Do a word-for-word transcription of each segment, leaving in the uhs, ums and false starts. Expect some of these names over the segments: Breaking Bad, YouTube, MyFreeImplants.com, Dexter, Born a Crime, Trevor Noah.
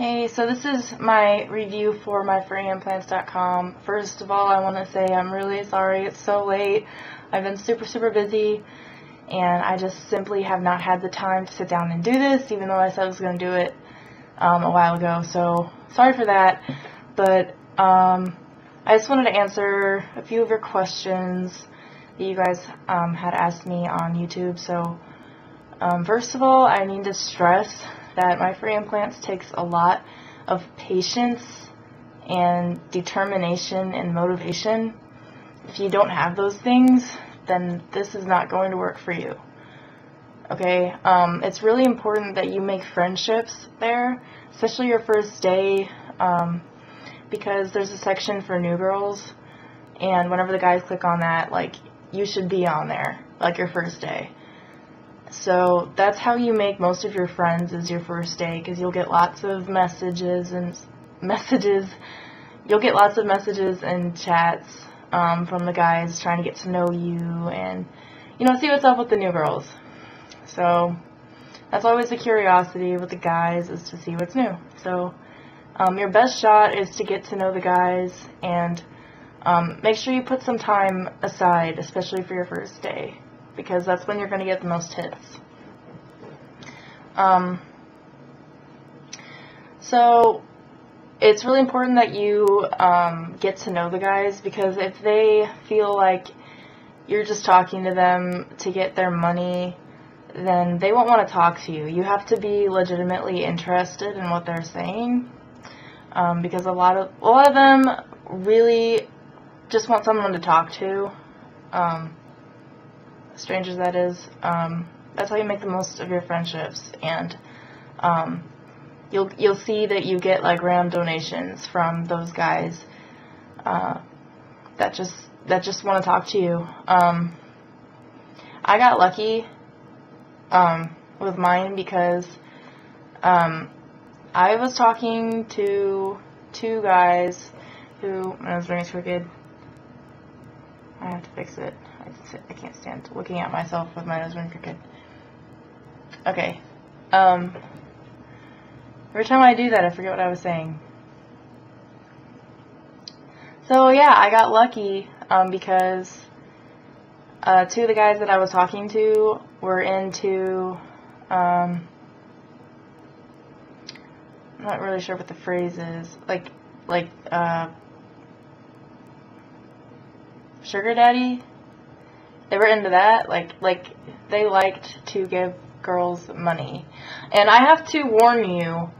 Hey, so this is my review for my free implants dot com. First of all, I want to say I'm really sorry it's so late. I've been super, super busy, and I just simply have not had the time to sit down and do this, even though I said I was going to do it um, a while ago. So, sorry for that, but um, I just wanted to answer a few of your questions that you guys um, had asked me on YouTube. So, um, first of all, I need to stress that My Free Implants takes a lot of patience and determination and motivation. If you don't have those things, then this is not going to work for you. Okay, um, it's really important that you make friendships there, especially your first day, um, because there's a section for new girls, and whenever the guys click on that, like, you should be on there, like, your first day. So that's how you make most of your friends, is your first day, because you'll get lots of messages and messages. You'll get lots of messages and chats um, from the guys trying to get to know you and, you know, see what's up with the new girls. So that's always the curiosity with the guys, is to see what's new. So um, your best shot is to get to know the guys, and um, make sure you put some time aside, especially for your first day, because that's when you're going to get the most hits. Um, so it's really important that you um, get to know the guys, because if they feel like you're just talking to them to get their money, then they won't want to talk to you. You have to be legitimately interested in what they're saying, um, because a lot of a lot of them really just want someone to talk to. Um, strangers, that is. Um, that's how you make the most of your friendships, and um, you'll you'll see that you get, like, random donations from those guys uh, that just that just want to talk to you. Um, I got lucky um, with mine, because um, I was talking to two guys who, my nose ring's crooked. I have to fix it. I can't stand looking at myself with my nose ring crooked. Okay. Um, every time I do that, I forget what I was saying. So, yeah, I got lucky um, because uh, two of the guys that I was talking to were into, um, I'm not really sure what the phrase is, like, like, uh, sugar daddy. They were into that, like like they liked to give girls money. And I have to warn you,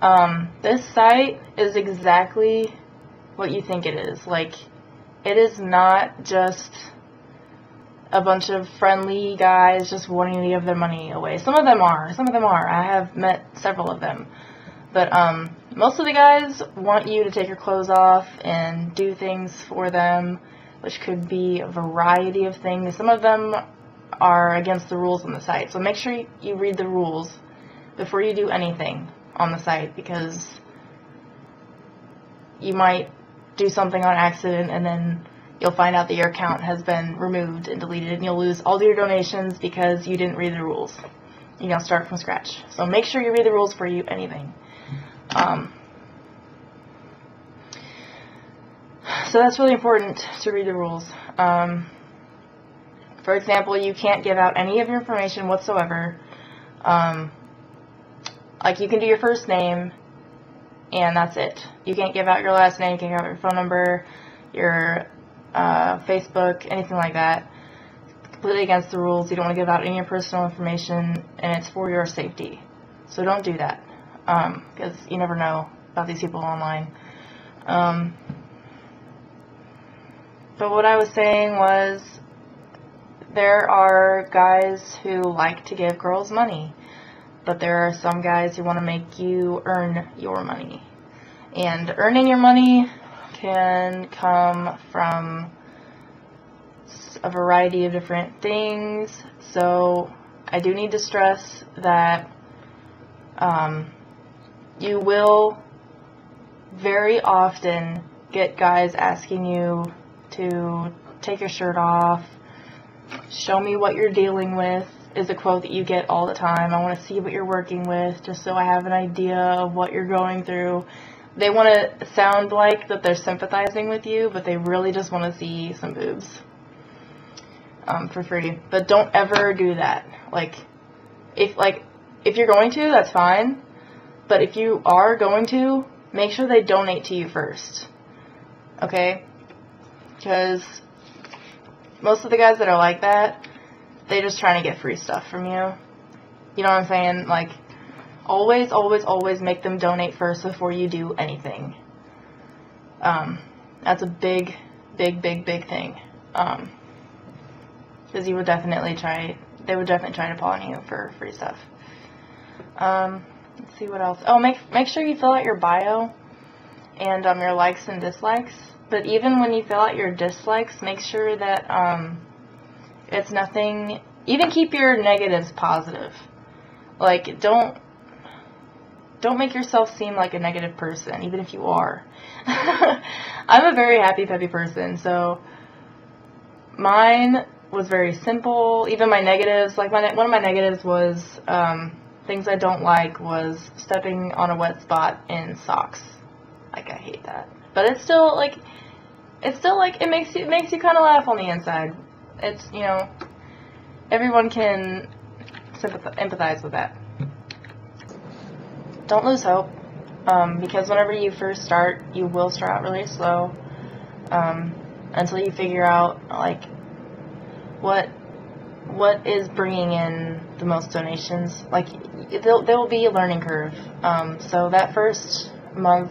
um, this site is exactly what you think it is. Like, it is not just a bunch of friendly guys just wanting to give their money away. Some of them are. Some of them are. I have met several of them. But um, most of the guys want you to take your clothes off and do things for them, which could be a variety of things. Some of them are against the rules on the site, so make sure you read the rules before you do anything on the site, because you might do something on accident, and then you'll find out that your account has been removed and deleted, and you'll lose all of your donations because you didn't read the rules. You're going to start from scratch. So make sure you read the rules before you do anything. Um, So that's really important, to read the rules. Um, for example, you can't give out any of your information whatsoever. Um, like, you can do your first name, and that's it. You can't give out your last name, you can't give out your phone number, your uh, Facebook, anything like that. It's completely against the rules. You don't want to give out any of your personal information, and it's for your safety. So don't do that, because um, you never know about these people online. Um, But what I was saying was, there are guys who like to give girls money, but there are some guys who want to make you earn your money. And earning your money can come from a variety of different things. So I do need to stress that um, you will very often get guys asking you to take your shirt off, show me what you're dealing with, is a quote that you get all the time. I want to see what you're working with just so I have an idea of what you're going through. They want to sound like that they're sympathizing with you, but they really just want to see some boobs um, for free. But don't ever do that. Like, if like if you're going to, that's fine. But if you are going to, make sure they donate to you first, okay? Because most of the guys that are like that, they're just trying to get free stuff from you. You know what I'm saying? Like, always, always, always make them donate first before you do anything. Um, that's a big, big, big, big thing. Um, because you would definitely try, they would definitely try to pawn you for free stuff. Um, let's see what else. Oh, make, make sure you fill out your bio and um, your likes and dislikes. But even when you fill out your dislikes, make sure that um, it's nothing, even keep your negatives positive. Like, don't, don't make yourself seem like a negative person, even if you are. I'm a very happy, peppy person, so mine was very simple. Even my negatives, like my ne one of my negatives was, um, things I don't like was stepping on a wet spot in socks. Like, I hate that. But it's still, like, it's still, like, it makes you, it makes you kind of laugh on the inside. It's, you know, everyone can sympathize, empathize with that. Don't lose hope, um, because whenever you first start, you will start out really slow, um, until you figure out, like, what, what is bringing in the most donations. Like, there'll, there'll be a learning curve, um, so that first month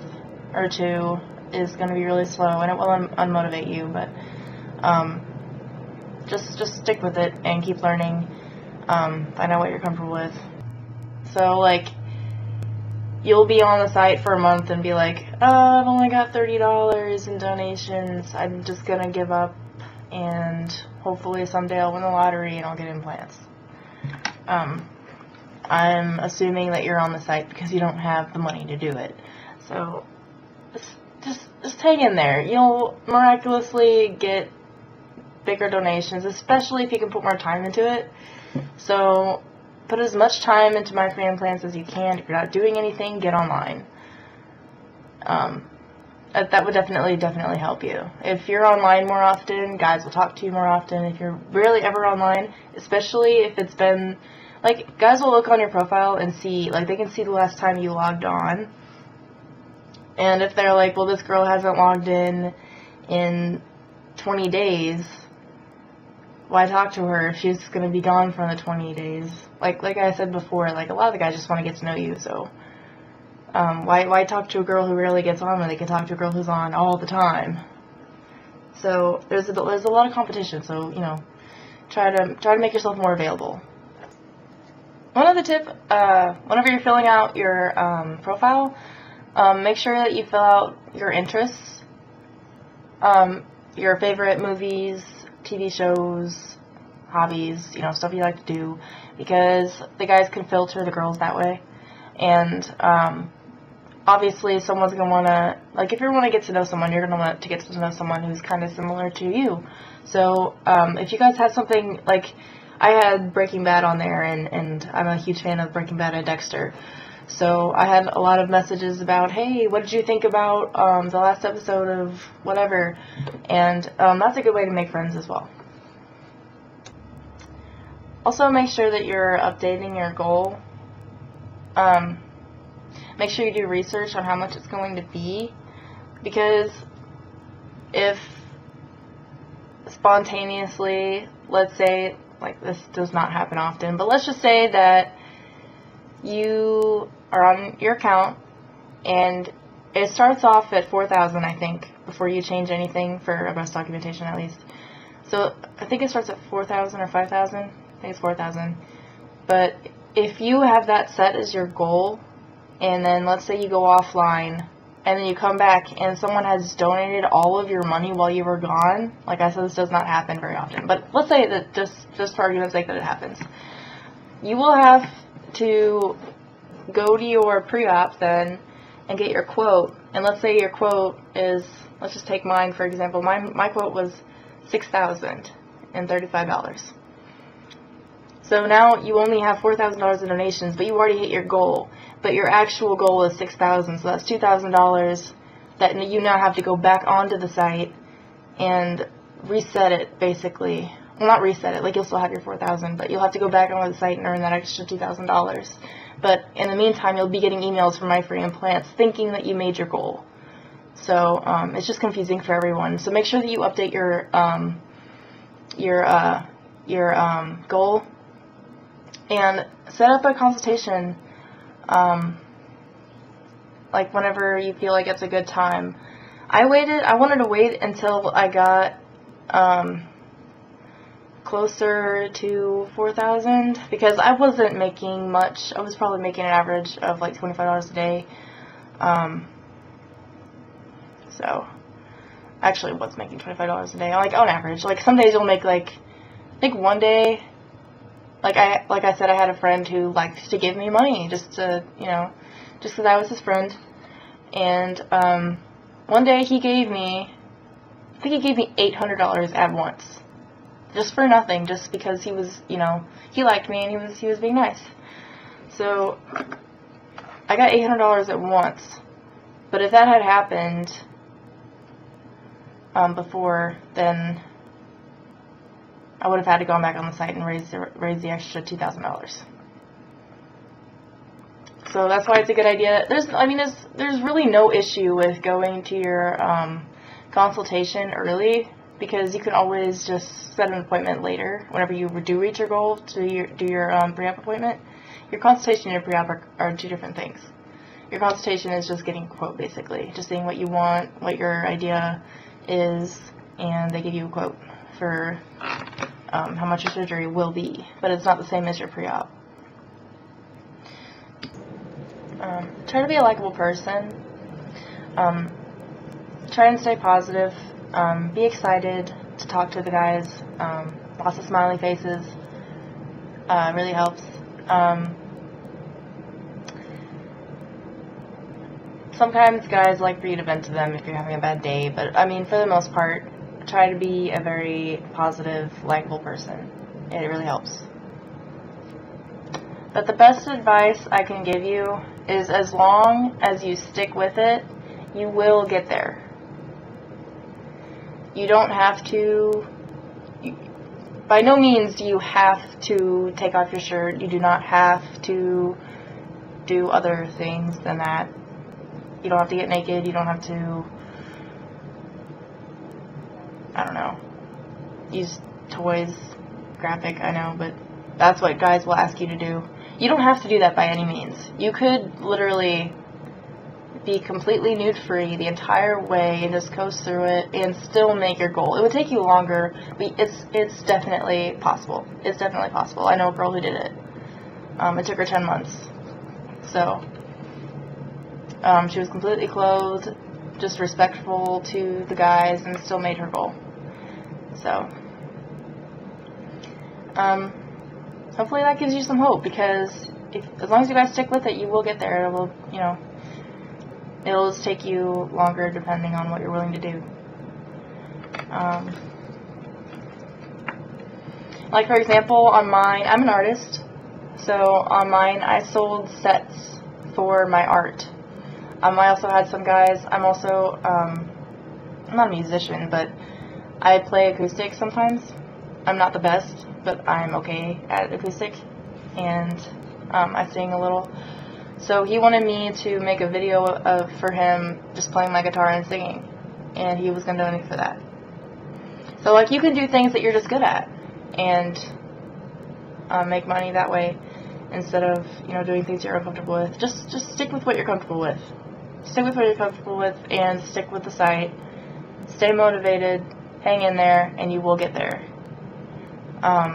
or two is going to be really slow, and it will un unmotivate you, but, um, just, just stick with it and keep learning, um, find out what you're comfortable with. So, like, you'll be on the site for a month and be like, oh, I've only got thirty dollars in donations, I'm just gonna give up, and hopefully someday I'll win the lottery and I'll get implants. Um, I'm assuming that you're on the site because you don't have the money to do it. So, just, just, just hang in there. You'll miraculously get bigger donations, especially if you can put more time into it. So, put as much time into My Free Implants as you can. If you're not doing anything, get online. Um, that, that would definitely, definitely help you. If you're online more often, guys will talk to you more often. If you're rarely ever online, especially if it's been, like, guys will look on your profile and see, like, they can see the last time you logged on. And if they're like, well, this girl hasn't logged in in twenty days, why talk to her if she's going to be gone for the twenty days? Like like I said before, like, a lot of the guys just want to get to know you, so um, why, why talk to a girl who rarely gets on when they can talk to a girl who's on all the time? So there's a, there's a lot of competition, so, you know, try to, try to make yourself more available. One other tip, uh, whenever you're filling out your um, profile, um, make sure that you fill out your interests, um, your favorite movies, T V shows, hobbies, you know, stuff you like to do, because the guys can filter the girls that way. And um, obviously someone's going to want to, like, if you want to get to know someone, you're going to want to get to know someone who's kind of similar to you. So um, if you guys have something, like, I had Breaking Bad on there, and, and I'm a huge fan of Breaking Bad and Dexter. So I had a lot of messages about, hey, what did you think about um, the last episode of whatever? And um, that's a good way to make friends as well. Also, make sure that you're updating your goal. Um, make sure you do research on how much it's going to be, because if spontaneously, let's say, like, this does not happen often, but let's just say that you are on your account and it starts off at four thousand, I think, before you change anything for a breast documentation at least. So I think it starts at four thousand or five thousand. I think it's four thousand. But if you have that set as your goal, and then let's say you go offline and then you come back and someone has donated all of your money while you were gone, like I said, this does not happen very often, but let's say that just, just for argument's sake that it happens, you will have to go to your pre-op then and get your quote. And let's say your quote is, let's just take mine for example, my, my quote was six thousand and thirty-five dollars. So now you only have four thousand dollars in donations, but you already hit your goal. But your actual goal is six thousand dollars, so that's two thousand dollars that you now have to go back onto the site and reset it, basically. Well, not reset it, like you'll still have your four thousand dollars, but you'll have to go back onto the site and earn that extra two thousand dollars. But in the meantime, you'll be getting emails from My Free Implants thinking that you made your goal. So um, it's just confusing for everyone. So make sure that you update your um, your uh, your um, goal and set up a consultation, um, like whenever you feel like it's a good time. I waited. I wanted to wait until I got um, closer to four thousand because I wasn't making much. I was probably making an average of like twenty-five dollars a day. Um, So, actually, what's making twenty-five dollars a day? Like, on average. Like, some days you'll make, like, I think one day, like I like I said, I had a friend who liked to give me money just to, you know, just because I was his friend. And um, one day he gave me, I think he gave me eight hundred dollars at once. Just for nothing, just because he was, you know, he liked me and he was, he was being nice. So, I got eight hundred dollars at once. But if that had happened Um, before, then I would have had to go back on the site and raise the, raise the extra two thousand dollars. So that's why it's a good idea. There's, I mean, there's, there's really no issue with going to your um, consultation early because you can always just set an appointment later whenever you do reach your goal to your, do your um, pre-op appointment. Your consultation and your pre-op are, are two different things. Your consultation is just getting a quote, basically, just seeing what you want, what your idea is, and they give you a quote for um, how much your surgery will be, but it's not the same as your pre-op. Um, try to be a likable person. Um, try and stay positive. Um, be excited to talk to the guys. Um, lots of smiley faces uh, really helps. Um, Sometimes guys like for you to vent to them if you're having a bad day, but I mean, for the most part, try to be a very positive, likable person. It really helps. But the best advice I can give you is as long as you stick with it, you will get there. You don't have to, you, by no means do you have to take off your shirt. You do not have to do other things than that. You don't have to get naked, you don't have to, I don't know, use toys, graphic, I know, but that's what guys will ask you to do. You don't have to do that by any means. You could literally be completely nude-free the entire way and just coast through it and still make your goal. It would take you longer, but it's, it's definitely possible. It's definitely possible. I know a girl who did it. Um, it took her ten months. So Um, she was completely clothed, just respectful to the guys, and still made her goal. So, um, hopefully that gives you some hope, because if, as long as you guys stick with it, you will get there. It will, you know, it'll just take you longer depending on what you're willing to do. Um, like, for example, on mine, I'm an artist, so on mine I sold sets for my art. Um, I also had some guys, I'm also, um, I'm not a musician, but I play acoustic sometimes. I'm not the best, but I'm okay at acoustic, and um, I sing a little. So he wanted me to make a video of for him just playing my guitar and singing, and he was going to donate for that. So, like, you can do things that you're just good at, and uh, make money that way instead of, you know, doing things you're uncomfortable with. Just, just stick with what you're comfortable with. Stick with what you're comfortable with and stick with the site. Stay motivated, hang in there, and you will get there. Um,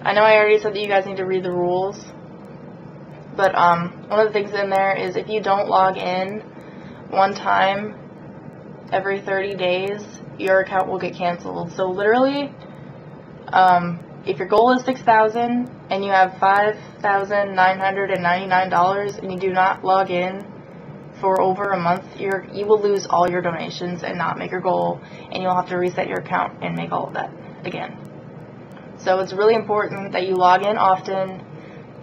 I know I already said that you guys need to read the rules, but um, one of the things in there is if you don't log in one time every thirty days, your account will get canceled. So literally, um, if your goal is six thousand dollars and you have five thousand nine hundred ninety-nine dollars and you do not log in for over a month, you're, you will lose all your donations and not make your goal, and you'll have to reset your account and make all of that again. So it's really important that you log in often,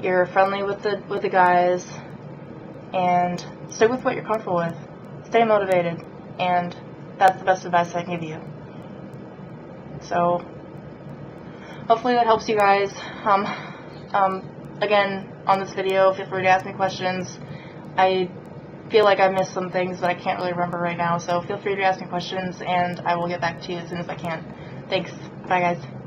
you're friendly with the with the guys, and stick with what you're comfortable with. Stay motivated, and that's the best advice I can give you. So hopefully that helps you guys. Um, um, again, on this video, feel free to ask me questions. I feel like I missed some things, but I can't really remember right now, so feel free to ask me questions, and I will get back to you as soon as I can. Thanks. Bye, guys.